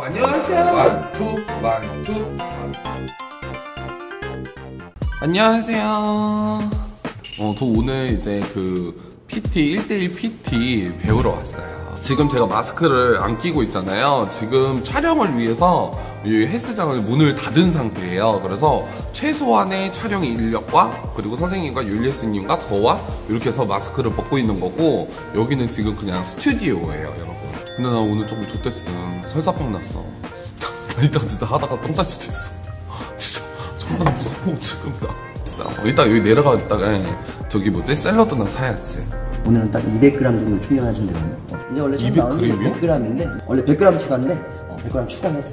안녕하세요. 안녕하세요. 저 오늘 이제 그 PT 1대1 PT 배우러 왔어요. 지금 제가 마스크를 안 끼고 있잖아요. 지금 촬영을 위해서 이 헬스장을 문을 닫은 상태예요. 그래서 최소한의 촬영 인력과 그리고 선생님과 율리예스님과 저와 이렇게 해서 마스크를 벗고 있는 거고, 여기는 지금 그냥 스튜디오예요, 여러분. 근데 나 오늘 조금 좆됐음. 설사병 났어. 나 이따 진짜 하다가 똥 쌀 수도 있어. 진짜 존나 무섭고 지금 나 진짜. 이따 여기 내려가다가 저기 뭐지? 샐러드나 사야지. 오늘은 딱 200g 정도 충전하시면 되거든요. 이제 원래 처음 나온 게 100g인데 원래 100g 추가인데 100g 추가해서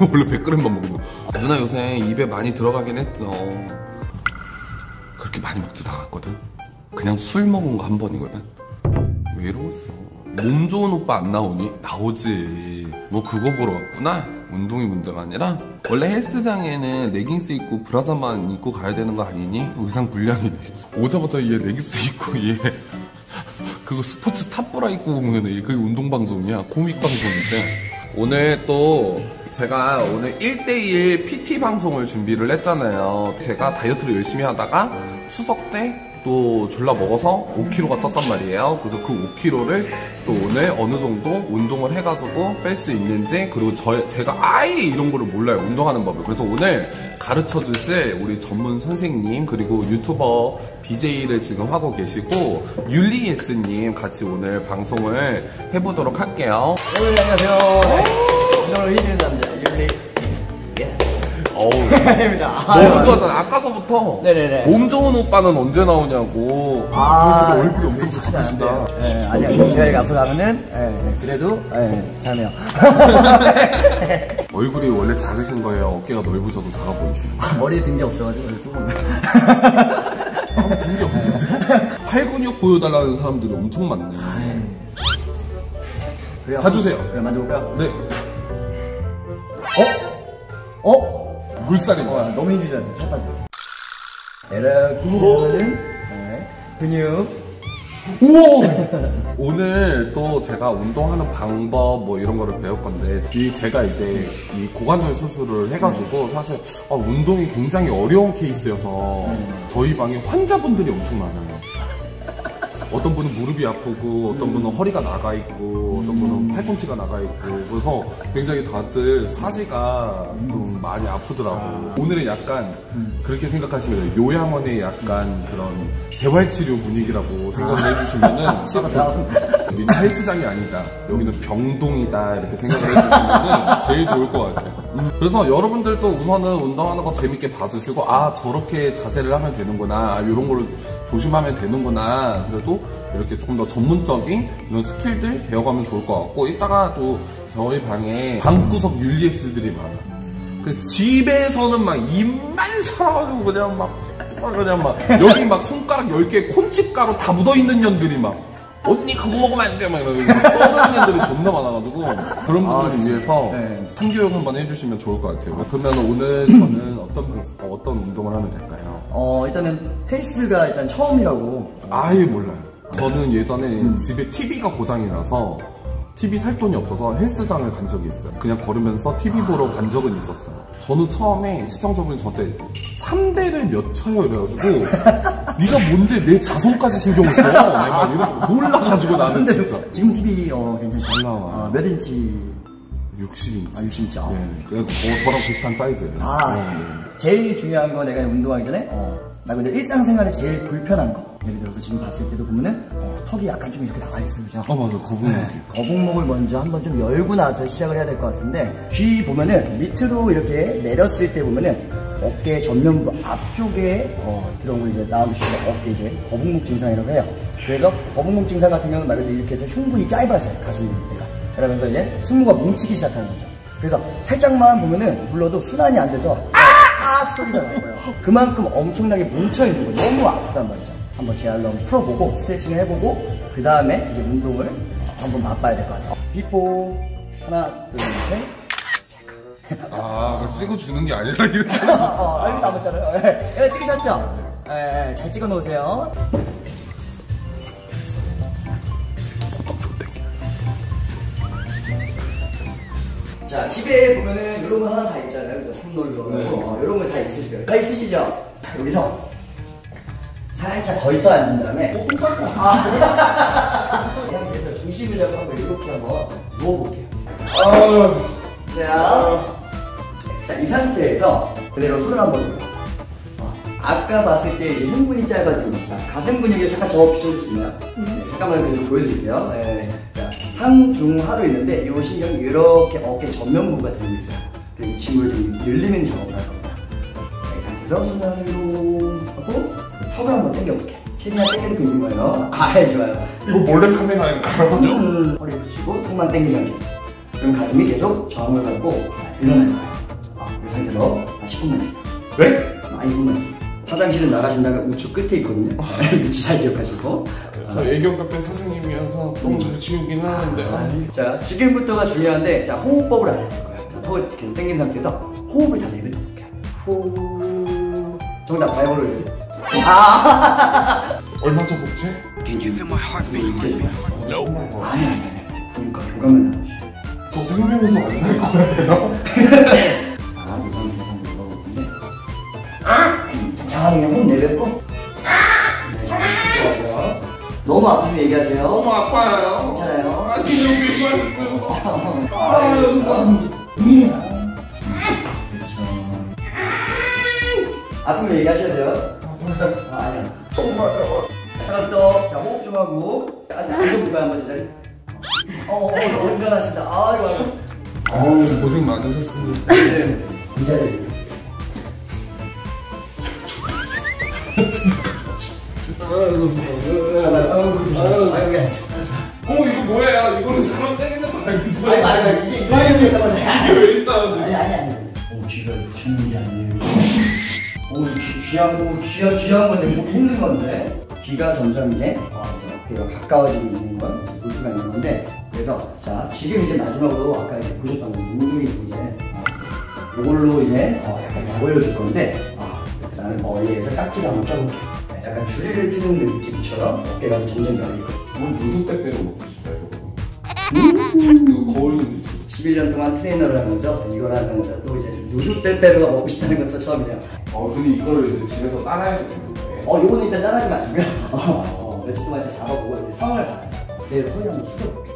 원래 100g만 먹는 거. 누나 요새 입에 많이 들어가긴 했죠. 그렇게 많이 먹지도 않았거든. 그냥 술 먹은 거 한 번이거든. 왜 이러겠어. 몸 좋은 오빠 안 나오니? 나오지. 뭐 그거 보러 왔구나? 운동이 문제가 아니라? 원래 헬스장에는 레깅스 입고 브라자만 입고 가야 되는 거 아니니? 의상 불량이네. 오자마자 얘 레깅스 입고 얘 그거 스포츠 탑브라 입고 오면 얘 그게 운동방송이야. 코믹방송이지. 오늘 또 제가 오늘 1대1 PT 방송을 준비를 했잖아요. 제가 다이어트를 열심히 하다가 추석 때 또 졸라 먹어서 5kg가 떴단 말이에요. 그래서 그 5kg를 또 오늘 어느 정도 운동을 해가지고 뺄 수 있는지, 그리고 제가 아예 이런 거를 몰라요, 운동하는 법을. 그래서 오늘 가르쳐 주실 우리 전문 선생님, 그리고 유튜버 BJ를 지금 하고 계시고 율리예스님 같이 오늘 방송을 해보도록 할게요. 여러분 안녕하세요. 율리예스 남자 율리예스 입니다. 너무 좋았잖아 아까서부터. 네네네. 몸 좋은 오빠는 언제 나오냐고. 아, 얼굴이 엄청 작으시다. 네, 아니요. 제가 이렇게 앞으로 가면은 그래도 잘해요. 얼굴이 원래 작으신 거예요? 어깨가 넓으셔서 작아 보이시는 거예요? 머리에 든 게 없어가지고 조금. 든 게 없는데? 팔 근육 보여달라는 사람들이 엄청 많네. 그래요. 봐주세요. 그래 만져볼까요? 네. 어? 어? 물살이 와. 너무 힘주잖아. 살 빠져. 이렇게 하면은 근육. 우와! 오늘 또 제가 운동하는 방법 뭐 이런 거를 배울 건데, 제가 이제 이 고관절 수술을 해가지고 사실 운동이 굉장히 어려운 케이스여서 저희 방에 환자분들이 엄청 많아요. 어떤 분은 무릎이 아프고, 어떤 분은 허리가 나가 있고, 어떤 분은 팔꿈치가 나가 있고, 그래서 굉장히 다들 사지가 좀 많이 아프더라고. 오늘은 약간 그렇게 생각하시면 요양원의 약간 그런 재활치료 분위기라고 생각을 해주시면은 여기는 헬스장이 아니다, 여기는 병동이다 이렇게 생각을 해주시면은 제일 좋을 것 같아요. 그래서 여러분들도 우선은 운동하는 거 재밌게 봐주시고, 아 저렇게 자세를 하면 되는구나, 이런 걸 조심하면 되는구나, 그래도 이렇게 조금 더 전문적인 이런 스킬들 배워가면 좋을 것 같고, 이따가 또 저희 방에 방구석 율리예스들이 많아. 그래서 집에서는 막 입만 살아가지고 그냥 막 여기 막 손가락 10개 콘칩가루 다 묻어있는 년들이 막 언니 그거 먹으면 안 돼! 막 이러고 떠드는 애들이 존나 많아가지고 그런 분들을 위해서 참교육 한번 해주시면 좋을 것 같아요. 그러면 오늘 저는 어떤 운동을 하면 될까요? 일단은 헬스가 일단 처음이라고 아예 몰라요. 저는 예전에 집에 TV가 고장이 나서 TV 살 돈이 없어서 헬스장을 간 적이 있어요. 그냥 걸으면서 TV 보러 간 적은 있었어요. 저는 처음에 시청자분이 저한테 3대를 몇 쳐요 이래가지고 네가 뭔데 내 자손까지 신경을 써? 막 이러고 몰라가지고 나는 진짜. 지금 TV 굉장히 잘 나와. 몇 인치? 60인치. 아 60인치. 아. 네. 그냥 저랑 비슷한 사이즈예요. 아 네. 제일 중요한 거, 내가 운동하기 전에 나 근데 일상생활에 제일 불편한 거, 예를 들어서 지금 봤을 때도 보면은 턱이 약간 좀 이렇게 나가있어요. 맞아. 거북목. 거북목을 먼저 한번 좀 열고 나서 시작을 해야 될 것 같은데, 귀 보면은 밑으로 이렇게 내렸을 때 보면은 어깨 전면부 앞쪽에 들어오고 이제 나오시면 어깨 이제 거북목 증상이라고 해요. 그래서 거북목 증상 같은 경우는 말 그대로 이렇게 해서 흉부이 짧아져요, 가슴 밑에가. 그러면서 이제 승모가 뭉치기 시작하는 거죠. 그래서 살짝만 보면은 불러도 순환이 안 돼서 소리가 날 거예요. 그만큼 엄청나게 뭉쳐있는 거예요. 너무 아프단 말이죠. 한번 재활로 풀어보고 스트레칭을 해보고 그 다음에 이제 운동을 한번 맛봐야 될 것 같아요. 비포 하나 둘 셋 체크. 찍어 주는 게 아니라 이렇게 여기 남았잖아요. 네, 찍으셨죠? 네, 잘 찍어 놓으세요. 자, 집에 보면은 이런 거 하나 다 있잖아요. 그죠? 홈롤러. 네. 이런 거 다 있으시죠? 다 있으시죠? 자, 여기서 살짝 걸터 앉은 다음에 똥 쌀 거 같은데? 그냥 제가 중심을 잡고 한번 이렇게 한번 누워볼게요. 자, 이 상태에서 그대로 손을 한번 해보세요. 아까 봤을 때 흉근이 짧아지고 있다. 가슴 근육이 잠깐 저 비춰줄 수 있나요? 네, 잠깐만 그대로 보여드릴게요. 네. 자, 상중하로 있는데 이 신경이 이렇게 어깨 전면부가 들고 있어요. 그리고 이 친구를 좀 늘리는 작업을 할 겁니다. 자, 이 상태에서 손을 하고 하고 턱을 한번 당겨볼게요. 최대한 당겨드리고 있는 거예요. 아, 네, 좋아요. 이거 몰래 카메라인가요? 허리 붙이고 턱만 당기면 돼요. 그럼 가슴이 계속 저항을 갖고 늘어날 거예요. 이 상태로 10분만 있어요. 네? 2분만 화장실은 나가신다면 우측 끝에 있거든요. 위치 잘 기억하시고. 저 애견카페 사장님이어서 너무 잘 지우긴 하는데. 자, 지금부터가 중요한데, 자, 호흡법을 알아야 될 거예요. 자, 턱을 계속 당긴 상태에서 호흡을 다 내뱉어 볼게요. 호흡. 정답, 바이브로 이렇게. 아! 얼마죠, 복지? 아니. 그러니까 교감을 나누시죠. 저 생명수 안 살 거예요? 아, 이상한 거 먹었는데. 자, 그냥 꼭 내뱉고. 네, 좋아요. 너무 아프면 얘기하세요. 너무 아파요. 괜찮아요. 아, 기분 괜찮았어요. 그렇죠. 아프면 얘기하셔야 돼요. 아니야. 정말요. 알았어. 자, 호흡 좀 하고. 앉아볼까요, 한번 제자리? 인간하시다. 아이고. 어우, 고생 많으셨습니다. 네. 이 자리. 이거 뭐예요? 이거는 사람 때리는 거 아니죠? 아니, 이게 왜 이상하지? 아니. 귀가 붙이는 게 아니에요. 귀한 건데, 뭐 힘든 건데? 귀가 점점 이제 귀가 가까워지고 있는 건 볼 수가 있는 건데, 그래서 자, 지금 이제 마지막으로 아까 이렇게 보셨던 눈이 이제 이걸로 이제 약간 보여줄 건데. 나는 머리에서 깍지를 한번 껴볼게요. 약간 줄이를 트는 느낌처럼 어깨가 점점 열리고. 오늘 누룩대 빼고 먹고 싶어요. 이거 거울 좀 주세요. 11년 동안 트레이너를 하면서 이걸 하면서 또 이제 누룩대 빼고가 먹고 싶다는 것도 처음이에요. 근데 이걸 이제 집에서 따라해도 되는 거예요? 요거는 일단 따라하지 마시고요. 몇 주 동안 이제 잡아보고 이제 상황을 봐요. 내 허리 한번 숙여볼게요.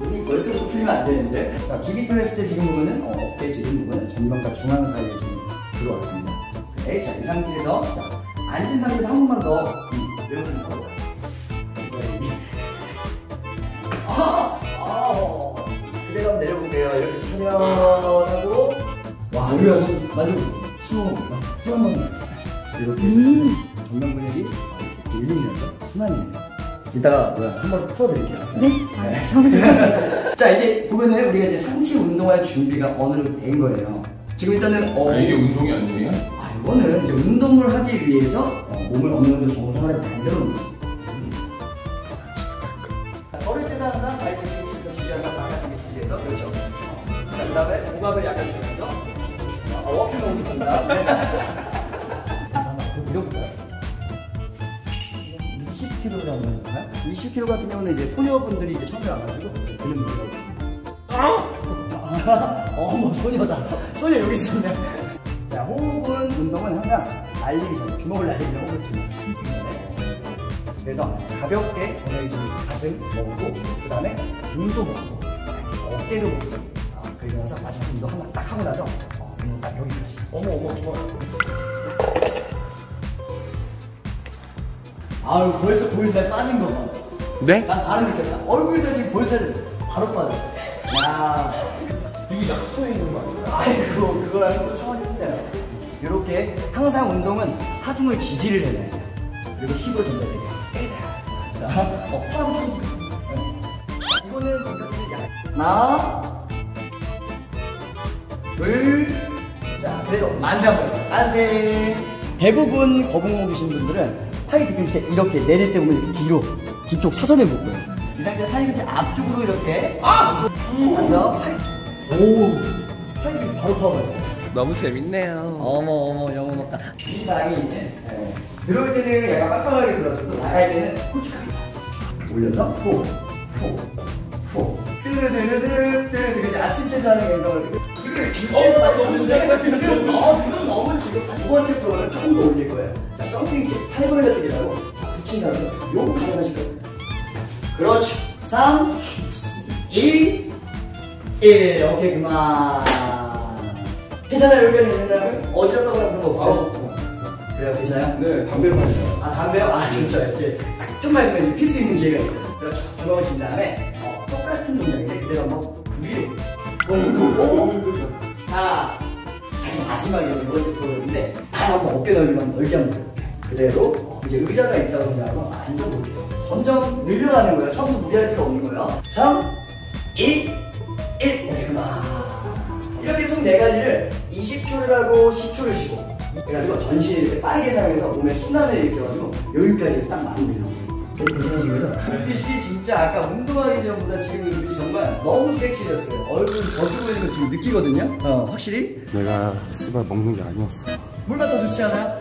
눈이 벌써 풀리면 안 되는데. 자, 기기 틀었을 때 지금 보면은 어깨 지금 보면은 전방과 중앙 사이에 지금 들어왔습니다. 오케이. 자, 이 상태에서, 자, 앉은 상태에서 한 번만 더 이렇게 걸어봐요. 그대로 한번 내려볼게요. 이렇게 천연하고 와, 여기가 완전 수원 이렇게 정면 근육이 밀리면서 순환이에요. 이따가 한번 풀어드릴게요. 네? 자, 이제 보면은 우리가 이제 상체 운동할 준비가 어느 정도 된 거예요. 지금 일단은 이게 운동이 아니에요? 이거는 이제 운동을 하기 위해서 몸을 어느 정도 정상화를 만들어 놓는 거죠. 걸을 때도 항상 발이 뒤로 주시하다 바깥쪽에 주시해서 그렇죠. 자, 그 다음에 고압을 약간 주면서 워킹 너무 좋습니다. 한번 밀어볼까요? 20kg라고 하는 건가요? 20kg 같은 경우는 이제 소녀분들이 이제 처음에 와가지고 근육 밀어보고 어머, 소녀다. 소녀 여기 있었네. 자, 호흡은 운동은 항상 날리기 전에 주먹을 날리기 전에 호흡을 주면서 그래서 가볍게 가슴 먹고 그 다음에 등도 먹고 어깨도 먹고 그러면서 마지막 운동 하나 딱 하고 나서 딱 여기까지. 어머 좋아요. 아유, 벌써 볼살 빠진 거 봐. 네? 난 바로 느꼈다. 얼굴에서 지금 볼살이 바로 빠졌어. 야, 이게 약속에 있는 거 아니야? 아이고, 그거랑 또 차원이 힘들어. 이렇게 항상 운동은 하중을 지지를 해야 돼. 그리고 힘으로 준다 되게. 자, 팔하고 좀. 이거는 굉장히 약. 하나, 둘, 자, 그래서 만세 한번 해요. 만세. 대부분 거북목이신 분들은 타이트 근육이 이렇게 내릴 때 보면 이렇게 뒤로 뒤쪽 사선에 묶어요. 이 상태에서 타이트 근육 앞쪽으로 이렇게 가서 타이트 근육 바로 파워버렸어요. 너무 재밌네요. 어머 영혼 없다. 이 방이 이제 들어올 때는 약간 빡빡하게 들어서 또 나갈 때는 호축하게 들어왔어요. 올려서 후. 르르르르르 아침 체조하는 영상을 너무 지금 이건 너무 지금 두 번째 프로그램 조금 더 올릴 거예요. 자, 점핑치 팔 벌려드리라고 붙인 다음에 요거 가능하시거든요. 그렇죠. 3 2 1 오케이 그만. 괜찮아요? 의견이 있나요? 어지럽다고 그런 거 없어요? 그래요? 괜찮아요? 네, 담배로 마시죠. 아, 담배요? 아, 진짜 이렇게 좀 말씀해주세요. 필 수 있는 기회가 있어요. 그렇죠. 주먹을 쥔 다음에 똑같은 동작인데 그대로 한번 위로 오오오오 4 자기 마지막에 두 번째 보여주는데 바로 한번 어깨 넓이로 한번 넓게 한번 해볼게요. 그대로 이제 의자가 있다 보면 한번 앉아볼게요. 점점 늘려가는 거예요. 처음부터 무리할 필요 없는 거예요. 3 2 1 오케이 그만. 이렇게 총 4가지를 20초를 하고 10초를 쉬고 그래가지고 전신을 이렇게 빠르게 사용해서 몸의 순환을 일으켜가지고 여기까지 딱 만듭니다. 괜찮으시고요? 눈빛이 진짜 아까 운동하기 전보다 지금 눈빛이 정말 너무 섹시해졌어요. 얼굴 젖고 있는 거 지금 느끼거든요? 확실히? 내가 씨발 먹는 게 아니었어. 물 맛도 좋지 않아요?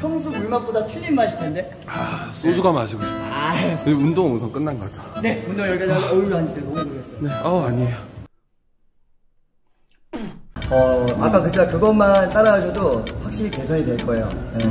평소 물 맛보다 틀린 맛일 텐데? 아, 소주가 마시고 싶어. 운동 우선 끝난 것 같아. 네, 운동 여기까지 하고 얼굴 앉으세요. 너무 모르겠어요. 네, 아니에요. 아까 그쵸 그것만 따라하셔도 확실히 개선이 될 거예요. 네.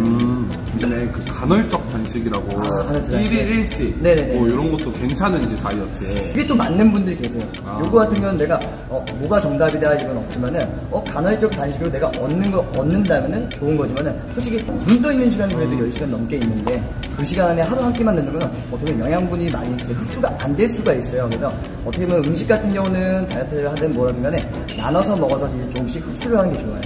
근데 그 간헐적 단식이라고 1일 1식 네네네. 뭐 이런 것도 괜찮은지 다이어트에 이게 또 맞는 분들이 계세요. 요거 같은 경우는 내가 뭐가 정답이다 이건 없지만은 간헐적 단식으로 내가 얻는 거 얻는다면은 좋은 거지만은 솔직히 눈 떠 있는 시간 그래도 10시간 넘게 있는데 그 시간 안에 하루 한 끼만 넣는 거는 어떻게 보면 영양분이 많이 흡수가 안 될 수가 있어요. 그래서 어떻게 보면 음식 같은 경우는 다이어트를 하든 뭐라든 간에 나눠서 먹어서 이제 조금씩 흡수를 하는 게 좋아요.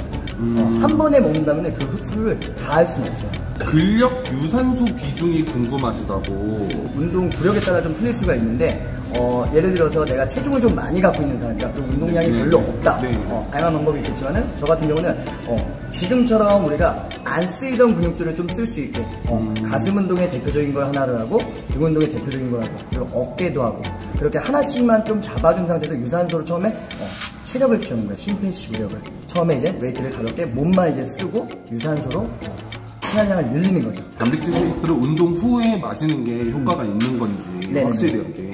한 번에 먹는다면 그 흡수를 다 할 수는 없어요. 근력 유산소 비중이 궁금하시다고. 운동 구력에 따라 좀 틀릴 수가 있는데 예를 들어서 내가 체중을 좀 많이 갖고 있는 사람이라 그 운동량이 별로 없다. 다양한 방법이 있겠지만은 저 같은 경우는 지금처럼 우리가 안 쓰이던 근육들을 좀 쓸 수 있게 가슴 운동의 대표적인 걸 하나를 하고 등 운동의 대표적인 걸 하고 그리고 어깨도 하고 그렇게 하나씩만 좀 잡아준 상태에서 유산소로 처음에 체력을 키우는 거예요. 심폐지구력을 처음에 이제 웨이트를 가볍게 몸만 이제 쓰고 유산소로 체력량을 늘리는 거죠. 단백질 쉐이크를 운동 후에 마시는 게 효과가 있는 건지 네네네. 확실히 이렇게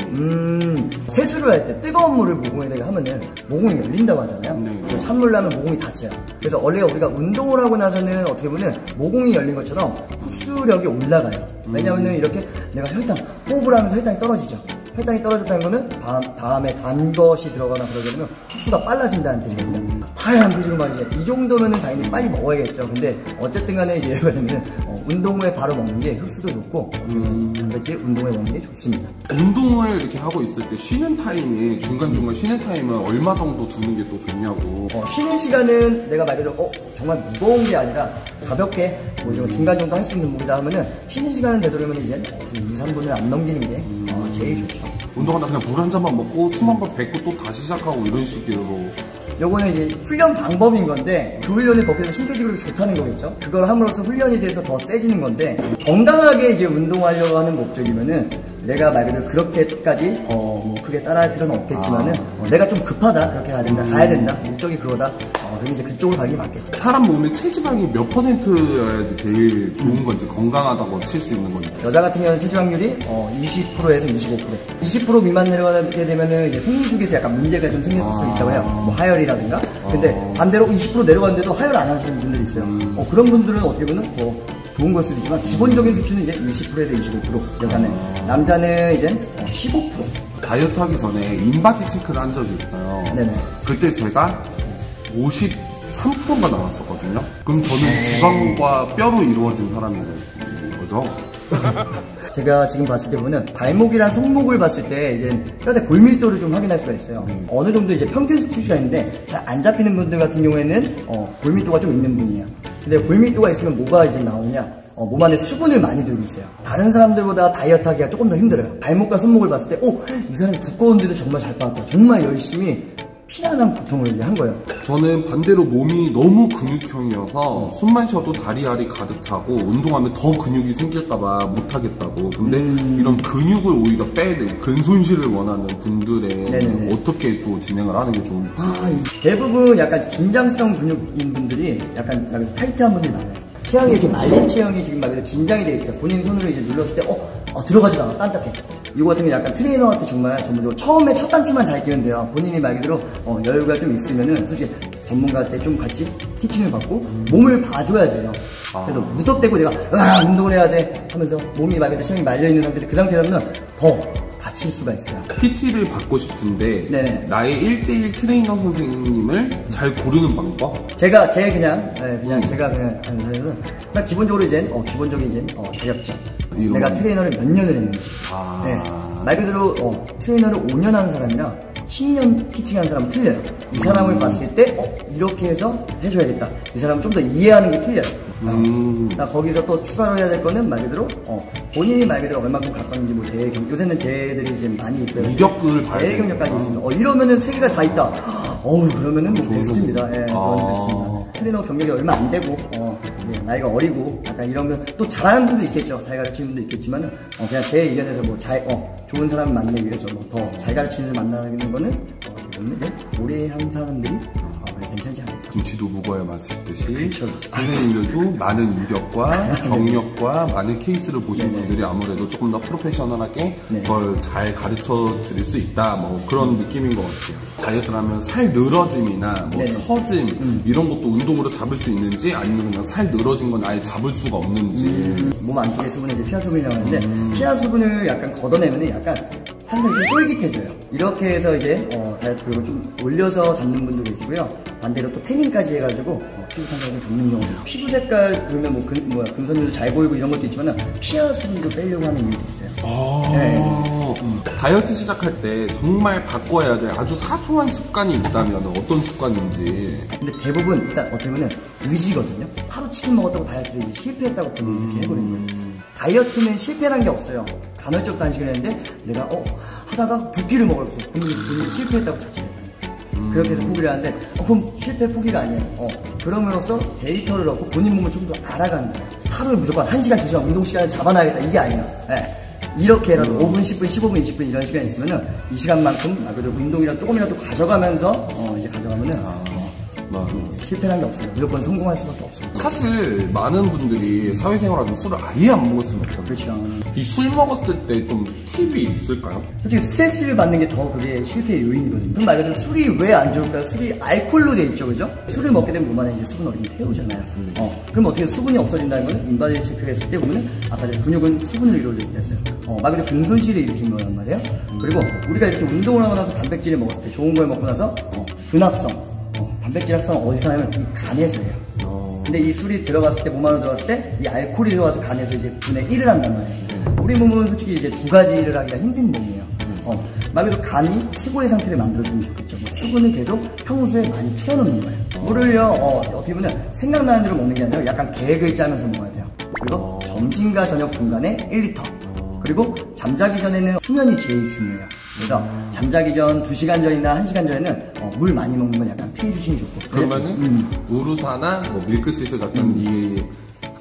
세수를 할 때 뜨거운 물을 모공에다가 하면은 모공이 열린다고 하잖아요. 네. 찬물로 하면 모공이 닫혀요. 그래서 원래 우리가 운동을 하고 나서는 어떻게 보면 모공이 열린 것처럼 흡수력이 올라가요. 왜냐면은 이렇게 내가 혈당 호흡을 하면서 혈당이 떨어지죠. 혈당이 떨어졌다는 거는 다음에 단 것이 들어가나 그러게 되면 흡수가 빨라진다는 뜻입니다. 하얀 표식을 막 이제 이 정도면은 당연히 빨리 먹어야겠죠. 근데 어쨌든 간에 예를 들면 운동 후에 바로 먹는 게 흡수도 좋고 단백질 운동 후에 먹는 게 좋습니다. 운동을 이렇게 하고 있을 때 쉬는 타임이 중간중간 쉬는 타임은 얼마 정도 두는 게 또 좋냐고. 쉬는 시간은 내가 말 그대로 정말 무거운 게 아니라 가볍게 뭐 중간 정도 할 수 있는 무게다 하면은 쉬는 시간은 되도록이면 이제 2, 3분을 안 넘기는 게 제일 좋죠. 운동하다 그냥 물 한 잔만 먹고 숨 한 번 뱉고 또 다시 시작하고 이런 식으로. 요거는 이제 훈련 방법인 건데 그 훈련을 거기서 심폐지구력이 좋다는 거겠죠. 그걸 함으로써 훈련이 돼서 더 세지는 건데 건강하게 이제 운동하려고 하는 목적이면은 내가 말 그대로 그렇게까지 뭐 크게 따라할 필요는 없겠지만은 내가 좀 급하다 그렇게 해야 된다 가야 된다 목적이 그거다 그럼 이제 그쪽으로 가는 게 맞겠죠. 사람 몸에 체지방이 몇 퍼센트여야지 제일 좋은 건지 건강하다고 칠 수 있는 건지. 여자 같은 경우는 체지방률이 20%에서 25% 20% 미만 내려가게 되면은 이제 생리 쪽에서 약간 문제가 좀 생길 수 있다고 해요. 뭐 하혈이라든가. 근데 반대로 20% 내려가는데도 하혈 안 하시는 분들이 있어요. 그런 분들은 어떻게 보면 좋은 걸 수도 있지만 기본적인 수치는 이제 20%에서 25% 여자는 남자는 이제 15%. 다이어트 하기 전에 인바디 체크를 한 적이 있어요. 네네. 그때 제가 53%가 나왔었거든요. 그럼 저는 지방과 뼈로 이루어진 사람인 거죠? 제가 지금 봤을 때 보면 발목이랑 손목을 봤을 때 이제 뼈대 골밀도를 좀 확인할 수가 있어요. 어느 정도 이제 평균 수치가 있는데 잘 안 잡히는 분들 같은 경우에는 골밀도가 좀 있는 분이에요. 근데 골밀도가 있으면 뭐가 이제 나오냐? 몸 안에 수분을 많이 들고 있어요. 다른 사람들보다 다이어트 하기가 조금 더 힘들어요. 발목과 손목을 봤을 때 이 사람이 두꺼운데도 정말 잘 빠졌다. 정말 열심히 피나는 고통을 이제 한 거예요. 저는 반대로 몸이 너무 근육형이어서 숨만 쉬어도 다리알이 가득 차고 운동하면 더 근육이 생길까봐 못하겠다고. 근데 이런 근육을 오히려 빼는 근손실을 원하는 분들의 네네네. 어떻게 또 진행을 하는 게 좋은지. 대부분 약간 긴장성 근육인 분들이 약간 타이트한 분들이 많아요. 체형이 이렇게 말린 체형이 지금 막 긴장이 돼 있어요. 본인 손으로 이제 눌렀을 때 들어가지가 않아. 딴딱해. 이거 같은 게 약간 트레이너한테 정말 전문적으로 처음에 첫 단추만 잘 끼면 돼요. 본인이 말 그대로 여유가 좀 있으면은 솔직히 전문가한테 좀 같이 티칭을 받고 몸을 봐줘야 돼요. 그래서 무턱대고 내가 운동을 해야 돼 하면서 몸이 말 그대로 신경이 말려있는 상태인데 그 상태라면 더 다칠 수가 있어요. PT를 받고 싶은데 네네. 나의 1대1 트레이너 선생님을 잘 고르는 방법? 제가 그냥 기본적으로 이제 기본적인 자격증. 내가 트레이너를 몇 년을 했는지. 네. 말 그대로 트레이너를 5년 한 사람이랑 10년 피칭하는 사람은 틀려요. 이 사람을 봤을 때 이렇게 해서 해줘야겠다. 이 사람은 좀 더 이해하는 게 틀려요. 거기서 또 추가로 해야 될 거는 말 그대로 본인이 말 그대로 얼마큼 가까운지 뭐 대회 경력, 요새는 대회들이 지금 많이 있어요. 이력을 봐야 돼요. 대회 경력까지 있습니다. 이러면은 세 개가 다 있다. 그러면은 뭐 베스트입니다. 예, 트레이너 경력이 얼마 안 되고 나이가 어리고 약간 이러면 또 잘하는 분도 있겠죠. 잘 가르치는 분도 있겠지만 그냥 제 의견에서 뭐 잘 좋은 사람 만나기 위해서 뭐 더 잘 가르치는 사람 만나는 거는 없는데 오래 한 사람들이 괜찮지 않을까. 김치도 무거워야 맞듯이 선생님들도 많은 이력과 경력과 많은 케이스를 보신 분들이 아무래도 조금 더 프로페셔널하게 그걸 잘 가르쳐 드릴 수 있다 뭐 그런 느낌인 것 같아요. 다이어트를 하면 살 늘어짐이나 뭐 처짐 이런 것도 운동으로 잡을 수 있는지 아니면 그냥 살 늘어진 건 아예 잡을 수가 없는지 몸 안쪽에 수분에 이제 피하 수분이라고 하는데 피하 수분을 약간 걷어내면 약간 항상 좀 쫄깃해져요. 이렇게 해서 이제 다이어트를 좀 올려서 잡는 분도 계시고요. 반대로 또 태닝까지 해가지고 피부 탄력을 잡는 경우. 피부 색깔 보면 금선율도 잘 보이고 이런 것도 있지만 피하 수분도 빼려고 하는 이유도 있어요. 다이어트 시작할 때 정말 바꿔야 될 아주 사소한 습관이 있다면 어떤 습관인지. 근데 대부분 일단 어떻게 보면 의지거든요. 하루 치킨 먹었다고 다이어트를 실패했다고 보면 이렇게 해버리는 거예요. 다이어트는 실패란 게 없어요. 간헐적 단식을 했는데 내가 하다가 두 끼를 먹었어. 그럼 실패했다고 자체해서 그렇게 해서 포기를 하는데 그럼 실패 포기가 아니에요. 그럼으로써 데이터를 얻고 본인 몸을 조금 더 알아가는 거예요. 하루에 무조건 1시간, 2시간 운동 시간을 잡아놔야겠다 이게 아니에요. 네. 이렇게라도 5분, 10분, 15분, 20분 이런 시간이 있으면은 이 시간만큼 그래도 운동이라도 조금이라도 가져가면서 이제 가져가면은 실패한 게 없어요. 무조건 성공할 수밖에 없어요. 사실 많은 분들이 사회생활하고 술을 아예 안 먹었으면 좋겠다. 그렇죠. 이 술 먹었을 때 좀 팁이 있을까요? 솔직히 스트레스를 받는 게 더 그게 실패의 요인이거든요. 그럼 말 그대로 술이 왜 안 좋을까요? 술이 알코올로 돼 있죠, 그죠? 술을 먹게 되면 몸 안에 이제 수분 어린 게 태우잖아요. 그럼 어떻게 수분이 없어진다는 거는 인바디 체크했을 때 보면 아까 전에 근육은 수분으로 이루어져 있댔어요. 말 그대로 근손실을 일으킨 거란 말이에요. 그리고 우리가 이렇게 운동을 하고 나서 단백질을 먹었을 때 좋은 걸 먹고 나서 근합성. 단백질 합성 어디서 하냐면 이 간에서 해요. 근데 이 술이 들어갔을 때, 몸 안으로 들어갔을 때 이 알코올이 들어가서 간에서 이제 분해 1을 한단 말이에요. 우리 몸은 솔직히 이제 두 가지 일을 하기가 힘든 몸이에요. 말 그대로 간이 최고의 상태를 만들어주면 좋겠죠. 수분은 계속 평소에 많이 채워놓는 거예요. 물을요 어떻게 보면 생각나는 대로 먹는 게 아니라 약간 계획을 짜면서 먹어야 돼요. 그리고 점심과 저녁 중간에 1리터. 그리고 잠자기 전에는 수면이 제일 중요해요. 그래서 잠자기 전 2시간 전이나 1시간 전에는 물 많이 먹는 건 약간 피해 주시면 좋고. 그러면은 우루사나 뭐 밀크시슬 같은 이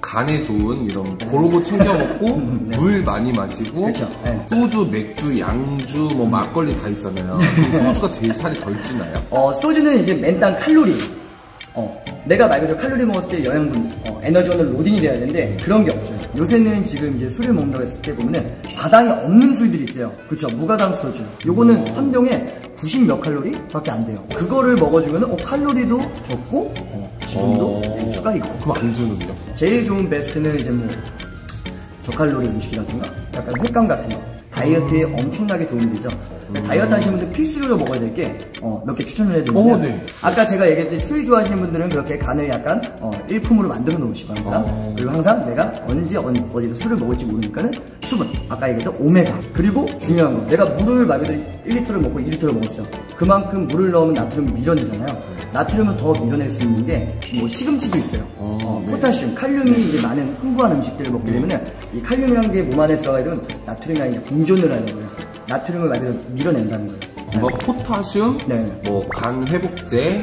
간에 좋은 이런 고로고 챙겨 먹고 물 많이 마시고 그쵸, 네. 소주, 맥주, 양주, 뭐 막걸리 다 있잖아요. 소주가 제일 살이 덜 찌나요? 소주는 이제 맨땅 칼로리. 내가 말 그대로 칼로리 먹었을 때 영양분, 에너지원을 로딩이 돼야 되는데 그런 게 없어요. 요새는 지금 이제 술을 먹는다고 했을 때 보면은 과당이 없는 술들이 있어요. 그쵸? 무과당 소주. 요거는 한 병에 90 몇 칼로리 밖에 안 돼요. 그거를 먹어주면은 칼로리도 적고 지분도 수가 있고. 그럼 안 주는데요? 제일 좋은 베스트는 이제 뭐 저칼로리 음식이라든가 약간 횟감 같은 거. 다이어트에 엄청나게 도움이 되죠. 다이어트 하시는 분들 필수로 먹어야 될 게 몇 개 추천을 해드리는데 네. 아까 제가 얘기했듯이 술 좋아하시는 분들은 그렇게 간을 약간 일품으로 만들어 놓으시기 바랍니다. 그리고 항상 내가 언제 어디서 술을 먹을지 모르니까는 수분, 아까 얘기했던 오메가. 그리고 중요한 거, 내가 물을 말 그대로 1리터를 먹고 2리터를 먹었어요. 그만큼 물을 넣으면 나트륨을 밀어내잖아요. 나트륨은 더 밀어낼 수 있는 게 뭐 시금치도 있어요. 포타슘, 칼륨이 이제 많은 풍부한 음식들을 먹게 되면은 이 칼륨이라는 게 몸 안에 들어가 있는 나트륨이랑 이제 공존을 하는 거예요. 나트륨을 말 그대로 밀어낸다는 거예요. 포타슘, 뭐 간 회복제,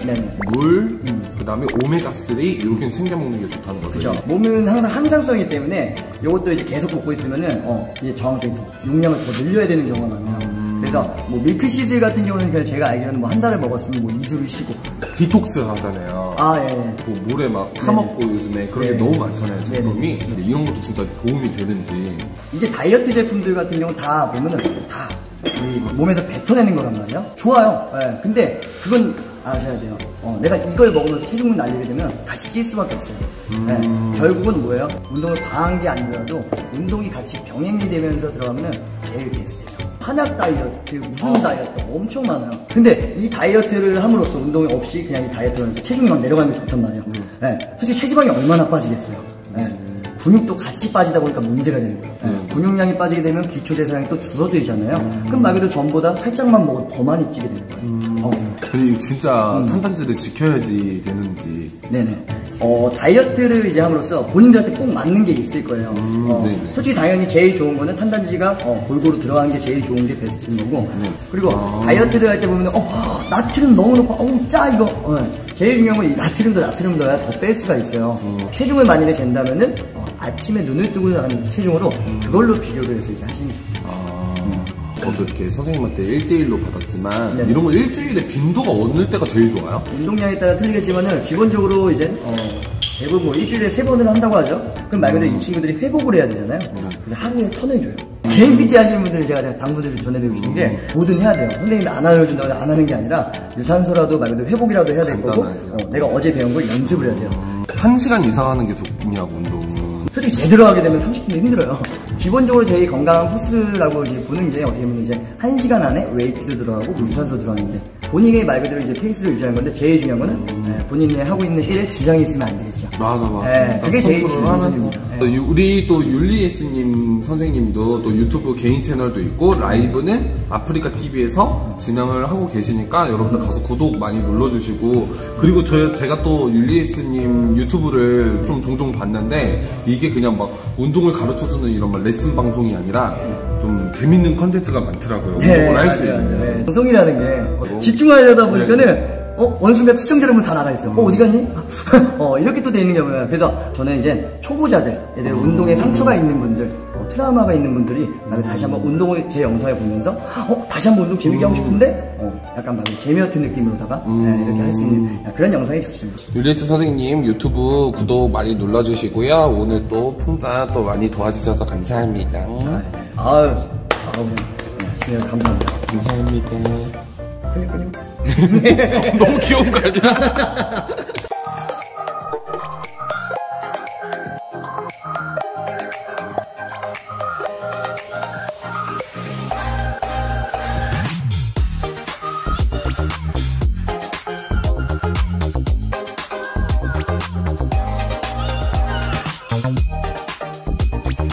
물, 그다음에 오메가3 이렇게 챙겨 먹는 게 좋다는 거죠. 그렇죠. 몸은 항상 항상성이기 때문에 이것도 이제 계속 먹고 있으면은 이제 저항성이 용량을 더 늘려야 되는 경우가 많아요. 그래서 뭐 밀크시슬 같은 경우는 그냥 제가 알기로는 뭐 한 달을 먹었으면 뭐 2주를 쉬고 디톡스 하잖아요. 아 예. 뭐 물에 막 타먹고 요즘에 그런 게 너무 많잖아요, 제품이. 근데 이런 것도 진짜 도움이 되는지. 이게 다이어트 제품들 같은 경우 다 보면은 다 몸에서 뱉어내는 거란 말이에요. 좋아요. 예. 근데 그건 아셔야 돼요. 내가 이걸 먹으면서 체중을 날리게 되면 같이 찔 수밖에 없어요. 네, 결국은 뭐예요? 운동을 과한 게 아니더라도 운동이 같이 병행이 되면서 들어가면 제일 베스트예요. 한약 다이어트, 무슨 다이어트 엄청 많아요. 근데 이 다이어트를 함으로써 운동이 없이 그냥 이 다이어트를 하면서 체중이 막 내려가는 게 좋단 말이에요. 네, 솔직히 체지방이 얼마나 빠지겠어요. 네. 근육도 같이 빠지다 보니까 문제가 되는 거예요. 네. 근육량이 빠지게 되면 기초대사량이 또 줄어들잖아요. 그럼 말 그대로 전보다 살짝만 먹어도 더 많이 찌게 되는 거예요. 근데 이거 진짜 탄단지를 지켜야지 되는지. 네네. 다이어트를 이제 함으로써 본인들한테 꼭 맞는 게 있을 거예요. 솔직히 당연히 제일 좋은 거는 탄단지가 골고루 들어가는 게 제일 좋은 게 베스트인 거고. 그리고 다이어트를 할 때 보면 나트륨 너무 높아, 짜 이거. 제일 중요한 건 이 나트륨도 더 뺄 수가 있어요. 체중을 만약에 잰다면은 아침에 눈을 뜨고 나는 체중으로 그걸로 비교를 해서 이제 하시는 거예요. 저도 이렇게 선생님한테 1:1로 받았지만 네네. 이런 거 일주일에 빈도가 어느 때가 제일 좋아요? 운동량에 따라 틀리겠지만은 기본적으로 이제 대부분 뭐 일주일에 3번을 한다고 하죠. 그럼 말 그대로 이 친구들이 회복을 해야 되잖아요. 그래서 하루에 턴을 줘요. 개인 PT 하시는 분들은 제가 당부드리고 전해드리고 싶은 게 뭐든 해야 돼요. 선생님이 안 알려준다고 해서 안 하는 게 아니라 유산소라도 말 그대로 회복이라도 해야 될 거고 내가 어제 배운 걸 연습을 해야 돼요. 1시간 이상 하는 게 좋냐고 운동은. 솔직히 제대로 하게 되면 30분도 힘들어요. 기본적으로 제일 건강한 코스라고 이제 보는 게 어떻게 보면 이제 1시간 안에 웨이트도 들어가고 유산소 들어가는데 본인의 말 그대로 이제 페이스를 유지하는 건데 제일 중요한 거는 본인이 하고 있는 일에 지장이 있으면 안 되겠죠. 맞아. 그게 제일 중요한 겁니다. 우리 또 율리예스님 선생님도 또 유튜브 개인 채널도 있고 라이브는 아프리카 TV에서 진행을 하고 계시니까 여러분들 가서 구독 많이 눌러주시고 그리고 제가 또 율리예스님 유튜브를 좀 종종 봤는데 이게 그냥 막 운동을 가르쳐주는 이런 말 레슨 방송이 아니라 좀 재밌는 컨텐츠가 많더라고요. 운동을 할 수 있는. 방송이라는 게 집중하려다 보니까는 어느 순간 시청자분들 다 나가 있어요. 어디 갔니? 이렇게 또 돼 있는 경우예요. 그래서 저는 이제 초보자들에 대한 운동에 상처가 있는 분들, 트라우마가 있는 분들이 다시 한번 운동을 제 영상에 보면서 다시 한번 운동 재밌게 하고 싶은데 약간 막 재미없는 느낌으로다가 이렇게 할 수 있는 그런 영상이 좋습니다. 율리예스 선생님 유튜브 구독 많이 눌러주시고요. 오늘 또 풍자 또 많이 도와주셔서 감사합니다. 네, 감사합니다. 감사합니다. 너무 귀여운 거 아니야?